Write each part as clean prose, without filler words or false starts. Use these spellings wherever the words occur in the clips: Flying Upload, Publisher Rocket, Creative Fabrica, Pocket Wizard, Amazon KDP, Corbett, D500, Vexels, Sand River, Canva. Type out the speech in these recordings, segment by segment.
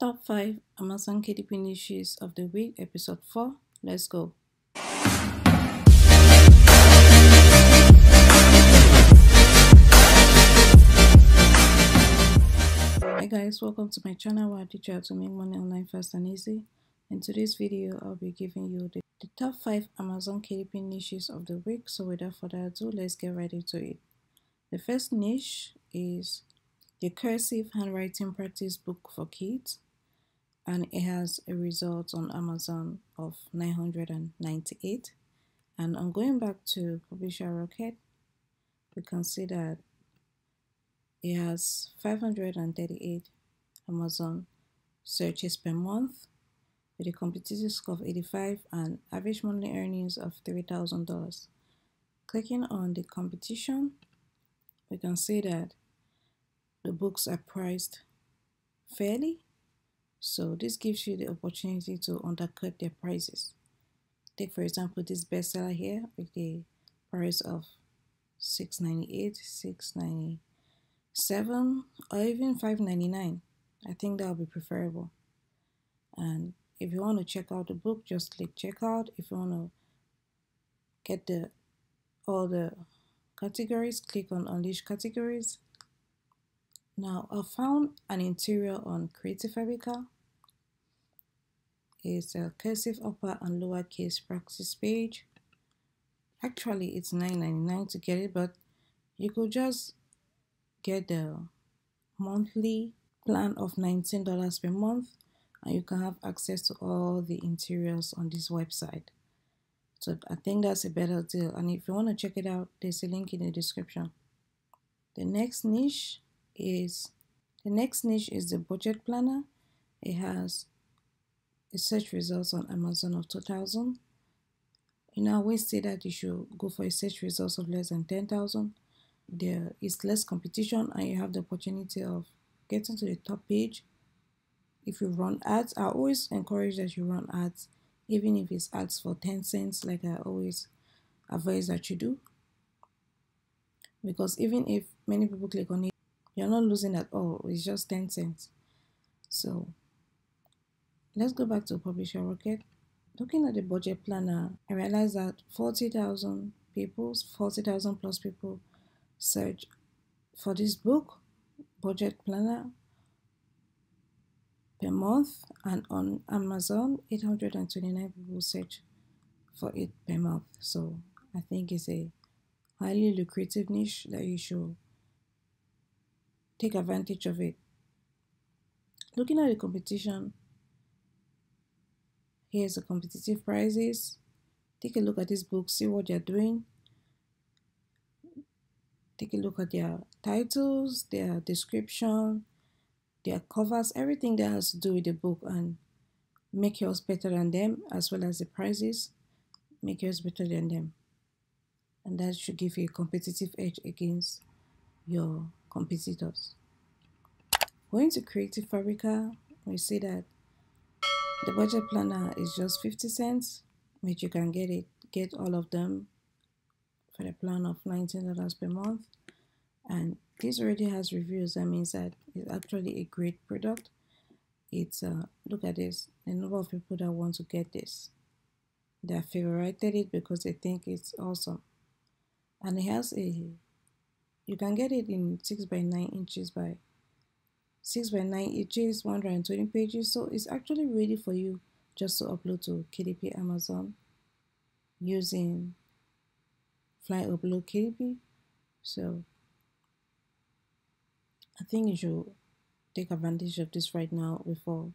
Top 5 Amazon KDP niches of the week, episode 4. Let's go. Hi guys, welcome to my channel where I teach you how to make money online fast and easy. In today's video, I'll be giving you the top 5 Amazon KDP niches of the week. So without further ado, let's get right into it. The first niche is the cursive handwriting practice book for kids, and it has a result on Amazon of 998. And I'm going back to Publisher Rocket. We can see that it has 538 Amazon searches per month with a competitive score of 85 and average monthly earnings of $3,000. Clicking on the competition, we can see that the books are priced fairly, so this gives you the opportunity to undercut their prices. Take for example this bestseller here with the price of $6.98, $6.97, or even $5.99. I think that would be preferable. And if you want to check out the book, just click checkout. If you want to get all the categories, click on Unleash Categories. Now, I found an interior on Creative Fabrica. It's a cursive upper and lowercase practice page. Actually, it's $9.99 to get it, but you could just get the monthly plan of $19 per month, and you can have access to all the interiors on this website. So I think that's a better deal. And if you want to check it out, there's a link in the description. The next niche is the budget planner. It has a search results on Amazon of 2,000. I always say that you should go for a search results of less than 10,000. There is less competition and you have the opportunity of getting to the top page. If you run ads, I always encourage that you run ads, even if it's ads for 10 cents, like I always advise that you do. Because even if many people click on it, you're not losing at all. It's just 10 cents. So let's go back to Publisher Rocket. Looking at the budget planner, I realized that 40,000 plus people search for this book, budget planner, per month. And on Amazon, 829 people search for it per month. So I think it's a highly lucrative niche that you should take advantage of it. Looking at the competition, here's the competitive prices. Take a look at this book, see what they're doing. Take a look at their titles, their description, their covers, everything that has to do with the book, and make yours better than them, as well as the prices. Make yours better than them. And that should give you a competitive edge against your competitors. Going to Creative Fabrica, we see that the budget planner is just 50 cents, which you can get all of them for the plan of $19 per month. And this already has reviews. That means that it's actually a great product. It's look at this, the number of people that want to get this. They have favorited it because they think it's awesome, and it has a. You can get it in 6 by 9 inches, 120 pages. So it's actually ready for you just to upload to KDP Amazon using Fly Upload KDP. So I think you should take advantage of this right now before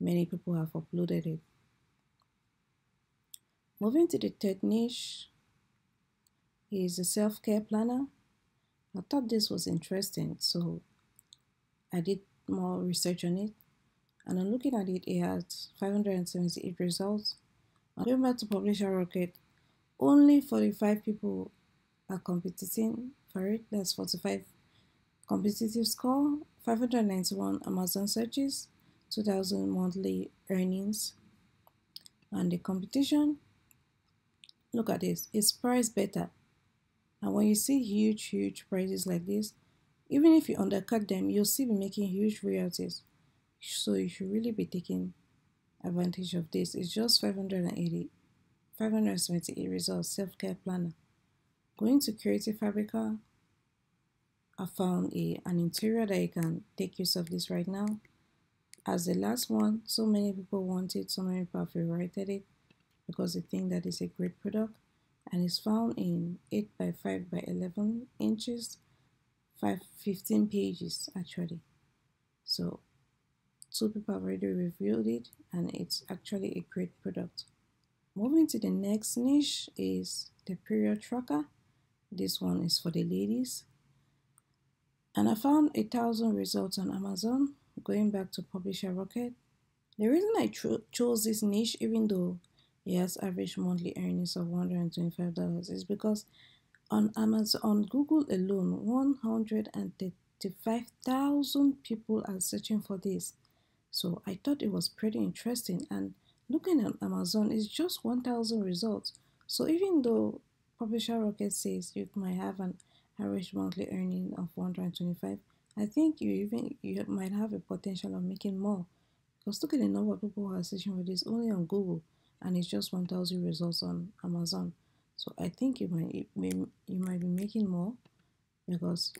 many people have uploaded it. Moving to the third niche is the self-care planner. I thought this was interesting, so I did more research on it, and I'm looking at it. It has 578 results. Going back to Publisher Rocket, only 45 people are competing for it. That's 45 competitive score, 591 Amazon searches, 2,000 monthly earnings, and the competition. Look at this. It's priced better. And when you see huge prices like this, even if you undercut them, you'll still be making huge royalties. So you should really be taking advantage of this. It's just 578 results. Self-care planner. Going to Creative Fabrica, I found an interior that you can take use of this right now. As the last one, so many people want it, so many people have favorited it because they think that it's a great product, and it's found in 8 by 5 by 11 inches, 15 pages actually. So two people have already reviewed it, and it's actually a great product. Moving to the next niche is the period tracker. This one is for the ladies. And I found 1,000 results on Amazon. Going back to Publisher Rocket. The reason I chose this niche, even though it has average monthly earnings of $125, is because on Amazon, on Google alone, 135,000 people are searching for this. So I thought it was pretty interesting. And looking at Amazon, it's just 1,000 results. So even though Publisher Rocket says you might have an average monthly earning of 125, I think you might have a potential of making more, because look at the number of people who are searching for this only on Google, and it's just 1,000 results on Amazon. So I think you might be making more, because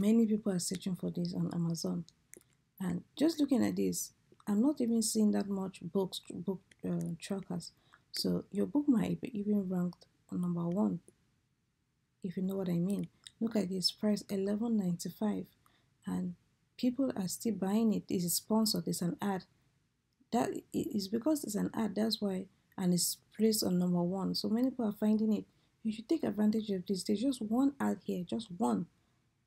many people are searching for this on Amazon. And just looking at this, I'm not even seeing that much book trackers. So your book might be even ranked on number 1. If you know what I mean. Look at this price, $11.95, and people are still buying it. It's sponsored, it's an ad. That is because it's an ad, that's why, and it's placed on number 1. So many people are finding it. You should take advantage of this. There's just one ad here, just one.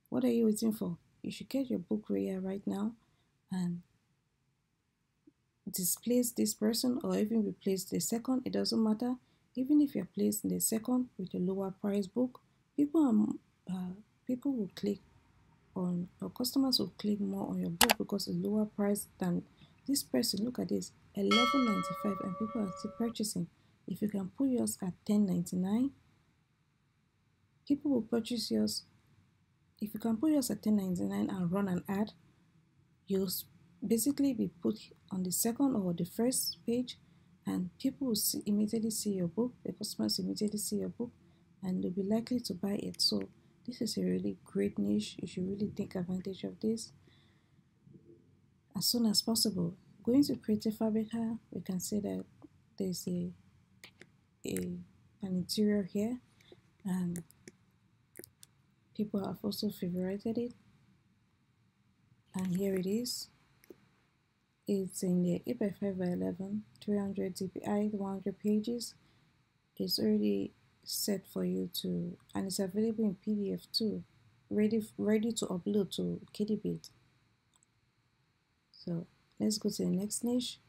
What are you waiting for? You should get your book reader right now and displace this person, or even replace the second, it doesn't matter. Even if you're placing the second with a lower price book, people will click on, or customers will click more on your book because it's lower price than this person. Look at this, $11.95, and people are still purchasing. If you can put yours at $10.99, people will purchase yours. If you can put yours at $10.99 and run an ad, you'll basically be put on the second or the first page, and people will immediately see your book. The customers immediately see your book, and they'll be likely to buy it. So this is a really great niche. You should really take advantage of this as soon as possible. Going to Creative Fabrica, we can see that there's an interior here, and people have also favorited it. And here it is. It's in the 8 by 5 by 11, 300 DPI, 100 pages. It's already set for you to, and it's available in PDF too, ready to upload to KDP. So let's go to the next niche.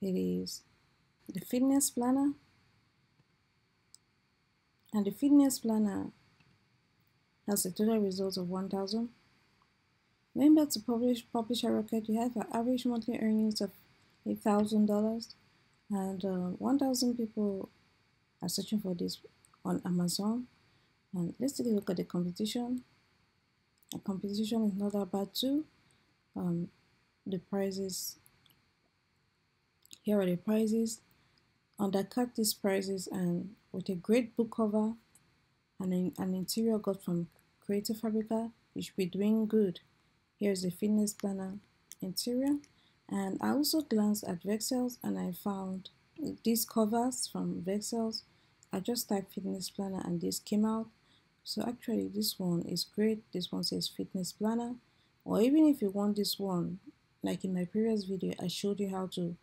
It is the fitness planner, and the fitness planner has a total result of 1,000. Remember to Publisher Rocket, you have an average monthly earnings of $8,000, and 1,000 people are searching for this on Amazon. And let's take a look at the competition. The competition is not that bad too. The prices, here are the prices. Undercut these prices, and with a great book cover and an interior got from Creative Fabrica, you should be doing good. Here's the fitness planner interior, and I also glanced at Vexels, and I found these covers from Vexels. I just typed fitness planner and this came out. So actually this one is great. This one says fitness planner, or even if you want this one, like in my previous video, I showed you how to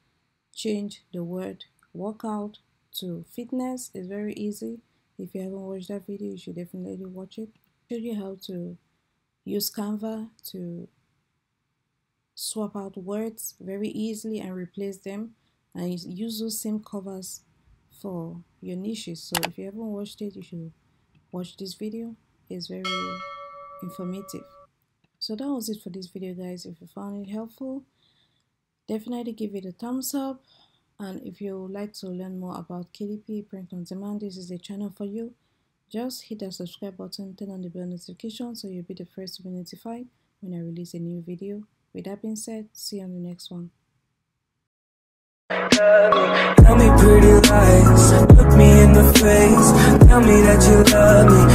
change the word workout to fitness. It's very easy. If you haven't watched that video, you should definitely watch it. I showed you how to use Canva to swap out words very easily and replace them, and use those same covers for your niches. So if you haven't watched it, you should watch this video. It's very informative. So that was it for this video, guys. If you found it helpful, definitely give it a thumbs up. And if you would like to learn more about KDP print on demand, this is the channel for you. Just hit that subscribe button, turn on the bell notification so you'll be the first to be notified when I release a new video. With that being said, see you on the next one. Tell me pretty lies, look me in the face, tell me that you love me.